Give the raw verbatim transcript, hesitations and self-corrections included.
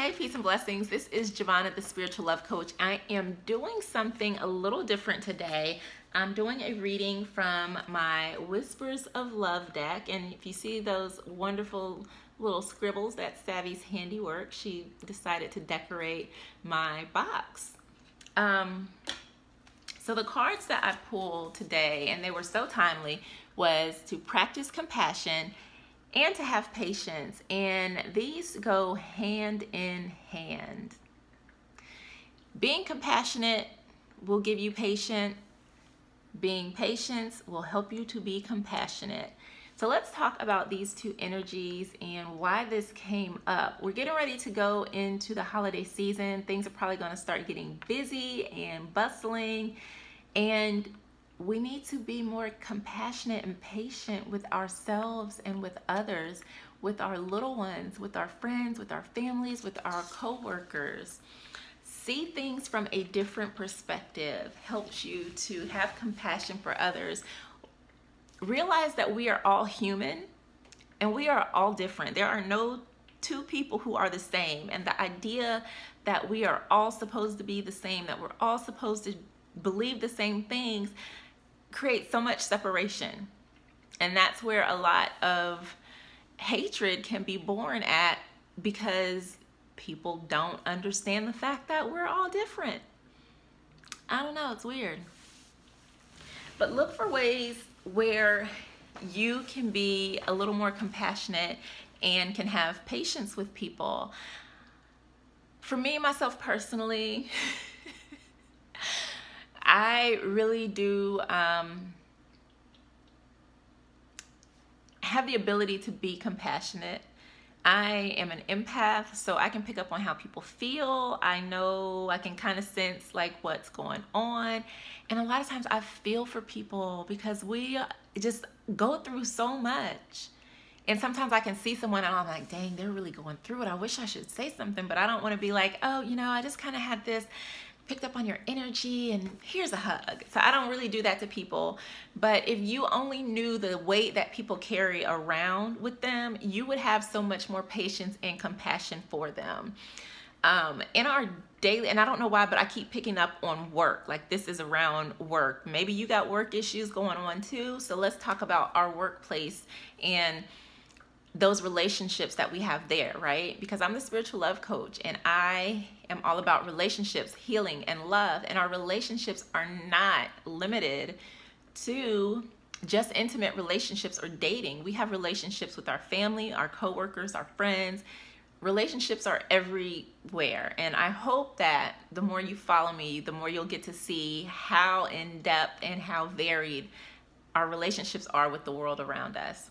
Hey, peace and blessings. This is Jovhannah, the Spiritual Love Coach. I am doing something a little different today. I'm doing a reading from my Whispers of Love deck. And if you see those wonderful little scribbles, that's Savvy's handiwork. She decided to decorate my box. Um, so the cards that I pulled today, and they were so timely, was to practice compassion and to have patience, and these go hand in hand. Being compassionate will give you patience. Being patient will help you to be compassionate. So let's talk about these two energies and why this came up. We're getting ready to go into the holiday season. Things are probably going to start getting busy and bustling, and we need to be more compassionate and patient with ourselves and with others, with our little ones, with our friends, with our families, with our coworkers. See things from a different perspective helps you to have compassion for others. Realize that we are all human and we are all different. There are no two people who are the same, and the idea that we are all supposed to be the same, that we're all supposed to believe the same things, create so much separation. And that's where a lot of hatred can be born at, because people don't understand the fact that we're all different. I don't know, it's weird. But look for ways where you can be a little more compassionate and can have patience with people. For me, myself personally, I really do um, have the ability to be compassionate. I am an empath, so I can pick up on how people feel. I know I can kind of sense like what's going on. And a lot of times I feel for people because we just go through so much. And sometimes I can see someone and I'm like, dang, they're really going through it. I wish I should say something, but I don't want to be like, oh, you know, I just kind of had this. Picked up on your energy and here's a hug. So I don't really do that to people, but if you only knew the weight that people carry around with them, you would have so much more patience and compassion for them. Um, in our daily, and I don't know why, but I keep picking up on work. Like this is around work. Maybe you got work issues going on too. So let's talk about our workplace and those relationships that we have there, right? Because I'm the spiritual love coach and I am all about relationships, healing, and love. And our relationships are not limited to just intimate relationships or dating. We have relationships with our family, our coworkers, our friends. Relationships are everywhere. And I hope that the more you follow me, the more you'll get to see how in depth and how varied our relationships are with the world around us.